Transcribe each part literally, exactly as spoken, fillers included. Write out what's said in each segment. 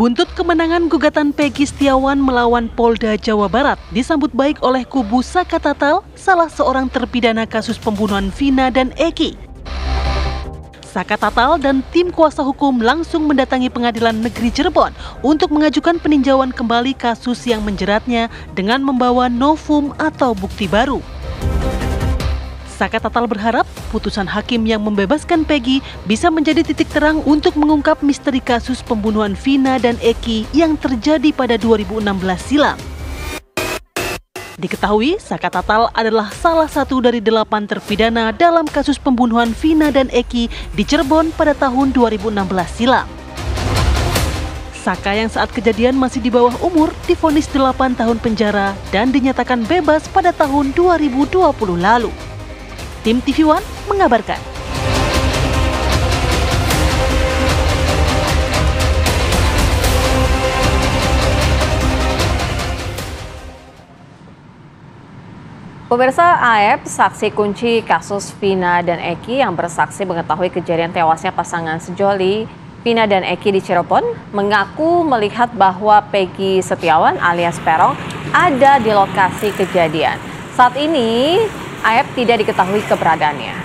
Buntut kemenangan gugatan Pegi Setiawan melawan Polda Jawa Barat disambut baik oleh kubu Saka Tatal, salah seorang terpidana kasus pembunuhan Vina dan Eki. Saka Tatal dan tim kuasa hukum langsung mendatangi Pengadilan Negeri Cirebon untuk mengajukan peninjauan kembali kasus yang menjeratnya dengan membawa novum atau bukti baru. Saka Tatal berharap putusan hakim yang membebaskan Pegi bisa menjadi titik terang untuk mengungkap misteri kasus pembunuhan Vina dan Eki yang terjadi pada dua ribu enam belas silam. Diketahui, Saka Tatal adalah salah satu dari delapan terpidana dalam kasus pembunuhan Vina dan Eki di Cirebon pada tahun dua ribu enam belas silam. Saka yang saat kejadian masih di bawah umur divonis delapan tahun penjara dan dinyatakan bebas pada tahun dua ribu dua puluh lalu. Tim T V One mengabarkan. Pemirsa, Aep, saksi kunci kasus Vina dan Eki yang bersaksi mengetahui kejadian tewasnya pasangan sejoli Vina dan Eki di Cirebon, mengaku melihat bahwa Pegi Setiawan alias Perong ada di lokasi kejadian. Saat ini Aep tidak diketahui keberadaannya.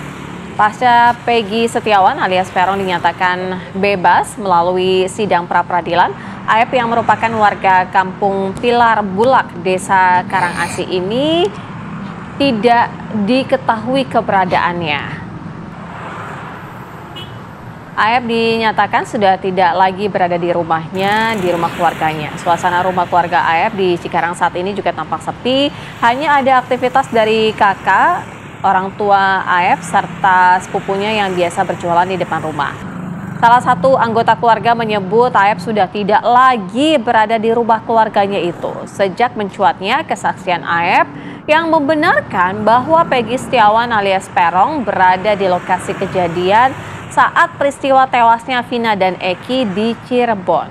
Pasca Pegi Setiawan alias Perong dinyatakan bebas melalui sidang pra-peradilan, Aep yang merupakan warga kampung Pilar Bulak, desa Karangasi ini tidak diketahui keberadaannya. Aep dinyatakan sudah tidak lagi berada di rumahnya, di rumah keluarganya. Suasana rumah keluarga Aep di Cikarang saat ini juga tampak sepi. Hanya ada aktivitas dari kakak, orang tua Aep, serta sepupunya yang biasa berjualan di depan rumah. Salah satu anggota keluarga menyebut Aep sudah tidak lagi berada di rumah keluarganya itu sejak mencuatnya kesaksian Aep yang membenarkan bahwa Pegi Setiawan alias Perong berada di lokasi kejadian saat peristiwa tewasnya Vina dan Eki di Cirebon.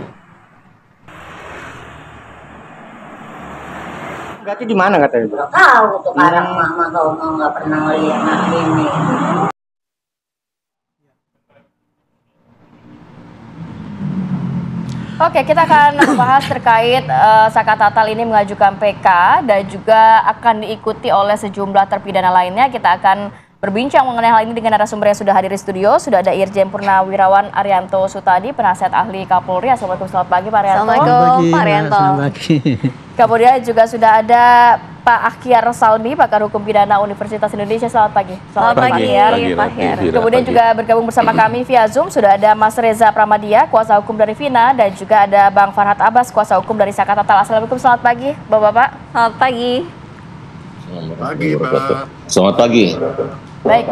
Berarti di mana katanya? Nggak tahu tuh, kadang mama kau nggak pernah ngeliat ini. Oke, kita akan bahas terkait uh, Saka Tatal ini mengajukan P K dan juga akan diikuti oleh sejumlah terpidana lainnya. Kita akan berbincang mengenai hal ini dengan narasumber yang sudah hadir di studio. Sudah ada Irjen Purnawirawan Arianto Sutadi, penasihat ahli Kapolri. Assalamualaikum, selamat pagi Pak Arianto. Assalamualaikum Pak Arianto. Kemudian juga sudah ada Pak Akhiar Salmi, pakar hukum pidana Universitas Indonesia. Selamat pagi. Selamat, Selamat pagi, pagi Pak Akhiar. Kemudian pagi. Juga bergabung bersama kami via Zoom sudah ada Mas Reza Pramadia, kuasa hukum dari Vina, dan juga ada Bang Farhat Abbas, kuasa hukum dari Saka Tatal. Assalamualaikum, selamat pagi Bapak-bapak. Selamat pagi. Pagi, Pak. Selamat pagi. Baik.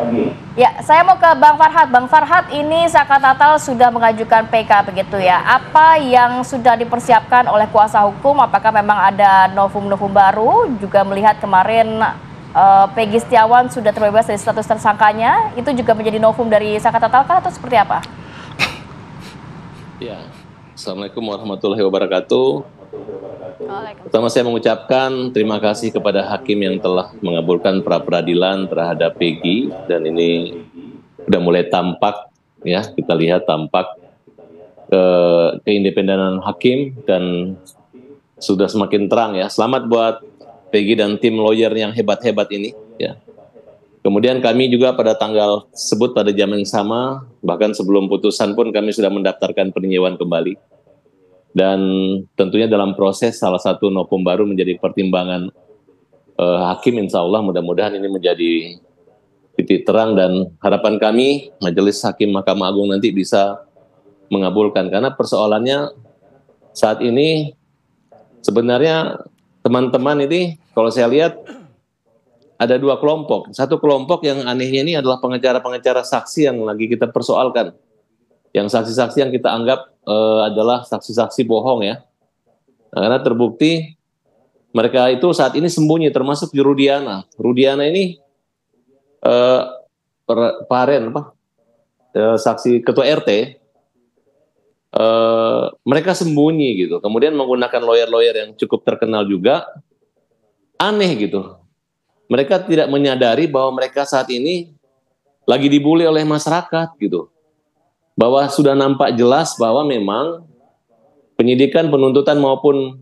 Ya, saya mau ke Bang Farhat. Bang Farhat, ini Saka Tatal sudah mengajukan P K begitu ya. Apa yang sudah dipersiapkan oleh kuasa hukum? Apakah memang ada novum-novum baru? Juga melihat kemarin uh, Pegi Setiawan sudah terbebas dari status tersangkanya. Itu juga menjadi novum dari Saka Tatal kah atau seperti apa? Ya. Assalamualaikum warahmatullahi wabarakatuh. Pertama saya mengucapkan terima kasih kepada hakim yang telah mengabulkan pra peradilan terhadap Pegi, dan ini sudah mulai tampak ya, kita lihat tampak ke keindependenan hakim dan sudah semakin terang ya. Selamat buat Pegi dan tim lawyer yang hebat-hebat ini ya. Kemudian kami juga pada tanggal sebut pada jam yang sama, bahkan sebelum putusan pun kami sudah mendaftarkan peninjauan kembali. Dan tentunya dalam proses salah satu novum baru menjadi pertimbangan eh, hakim, insya Allah mudah-mudahan ini menjadi titik terang, dan harapan kami Majelis Hakim Mahkamah Agung nanti bisa mengabulkan, karena persoalannya saat ini sebenarnya teman-teman ini kalau saya lihat ada dua kelompok. Satu kelompok yang anehnya ini adalah pengacara-pengacara saksi yang lagi kita persoalkan, yang saksi-saksi yang kita anggap e, adalah saksi-saksi bohong ya. Nah, karena terbukti mereka itu saat ini sembunyi, termasuk Rudiana. Rudiana ini e, paren apa? E, saksi ketua R T. E, mereka sembunyi gitu. Kemudian menggunakan lawyer-lawyer yang cukup terkenal juga. Aneh gitu. Mereka tidak menyadari bahwa mereka saat ini lagi dibully oleh masyarakat gitu. Bahwa sudah nampak jelas bahwa memang penyidikan, penuntutan maupun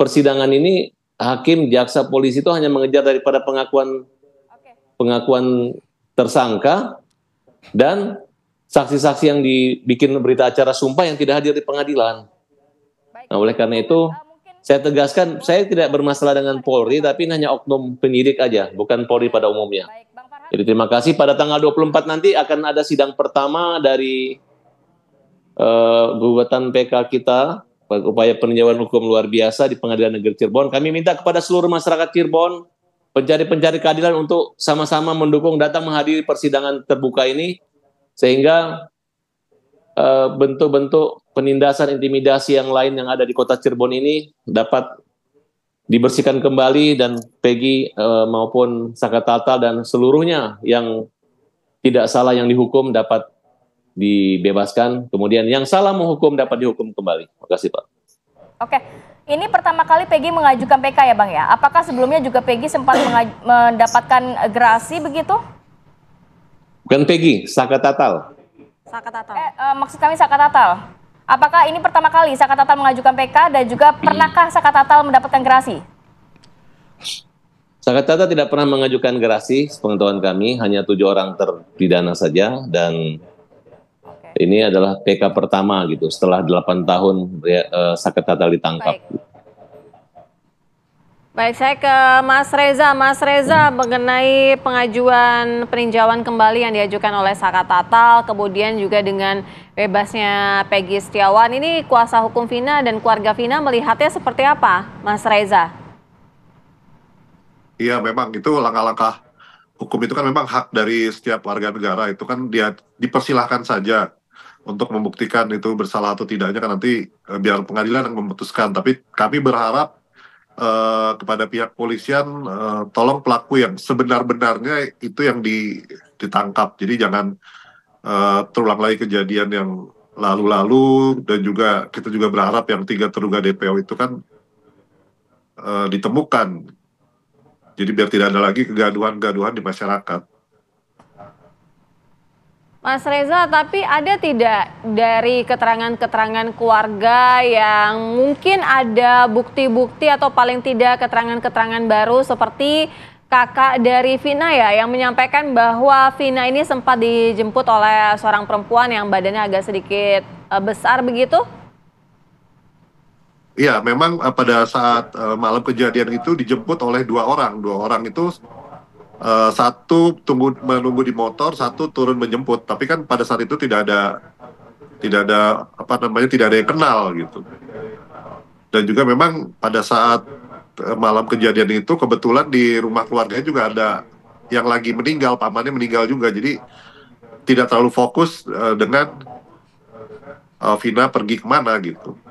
persidangan ini hakim, jaksa, polisi itu hanya mengejar daripada pengakuan pengakuan tersangka dan saksi-saksi yang dibikin berita acara sumpah yang tidak hadir di pengadilan. Nah, oleh karena itu saya tegaskan saya tidak bermasalah dengan Polri, tapi hanya oknum penyidik aja, bukan Polri pada umumnya. Jadi terima kasih. Pada tanggal dua puluh empat nanti akan ada sidang pertama dari uh, gugatan P K kita, upaya peninjauan hukum luar biasa di Pengadilan Negeri Cirebon. Kami minta kepada seluruh masyarakat Cirebon, pencari-pencari keadilan untuk sama-sama mendukung datang menghadiri persidangan terbuka ini, sehingga bentuk-bentuk uh, penindasan intimidasi yang lain yang ada di kota Cirebon ini dapat dibersihkan kembali, dan Pegi uh, maupun Saka Tatal dan seluruhnya yang tidak salah yang dihukum dapat dibebaskan, kemudian yang salah menghukum dapat dihukum kembali. Terima kasih, Pak. Oke, ini pertama kali Pegi mengajukan P K ya, Bang ya. Apakah sebelumnya juga Pegi sempat mendapatkan gerasi begitu? Bukan Pegi, Saka Tatal. Saka Tatal. Eh, eh, maksud kami Saka Tatal. Apakah ini pertama kali Saka Tatal mengajukan P K dan juga pernahkah Saka Tatal mendapatkan gerasi? Saka Tatal tidak pernah mengajukan gerasi, sepengetahuan kami hanya tujuh orang terpidana saja, dan ini adalah P K pertama gitu setelah delapan tahun ya, eh, Saka Tatal ditangkap. Baik. Baik, saya ke Mas Reza. Mas Reza, hmm. mengenai pengajuan peninjauan kembali yang diajukan oleh Saka Tatal, kemudian juga dengan bebasnya Pegi Setiawan, ini kuasa hukum Vina dan keluarga Vina melihatnya seperti apa, Mas Reza? Iya, memang itu langkah-langkah hukum itu kan memang hak dari setiap warga negara, itu kan dia dipersilahkan saja untuk membuktikan itu bersalah atau tidaknya, kan nanti eh, biar pengadilan yang memutuskan. Tapi kami berharap eh, kepada pihak polisian, eh, tolong pelaku yang sebenar-benarnya itu yang di, ditangkap. Jadi jangan eh, terulang lagi kejadian yang lalu-lalu, dan juga kita juga berharap yang tiga terduga D P O itu kan eh, ditemukan. Jadi biar tidak ada lagi kegaduhan-kegaduhan di masyarakat. Mas Reza, tapi ada tidak dari keterangan-keterangan keluarga yang mungkin ada bukti-bukti atau paling tidak keterangan-keterangan baru seperti kakak dari Vina ya yang menyampaikan bahwa Vina ini sempat dijemput oleh seorang perempuan yang badannya agak sedikit besar begitu? Iya, memang uh, pada saat uh, malam kejadian itu dijemput oleh dua orang. Dua orang itu uh, satu tunggu menunggu di motor, satu turun menjemput. Tapi kan pada saat itu tidak ada tidak ada apa namanya tidak ada yang kenal gitu. Dan juga memang pada saat uh, malam kejadian itu kebetulan di rumah keluarganya juga ada yang lagi meninggal, pamannya meninggal juga. Jadi tidak terlalu fokus uh, dengan uh, Vina pergi kemana gitu.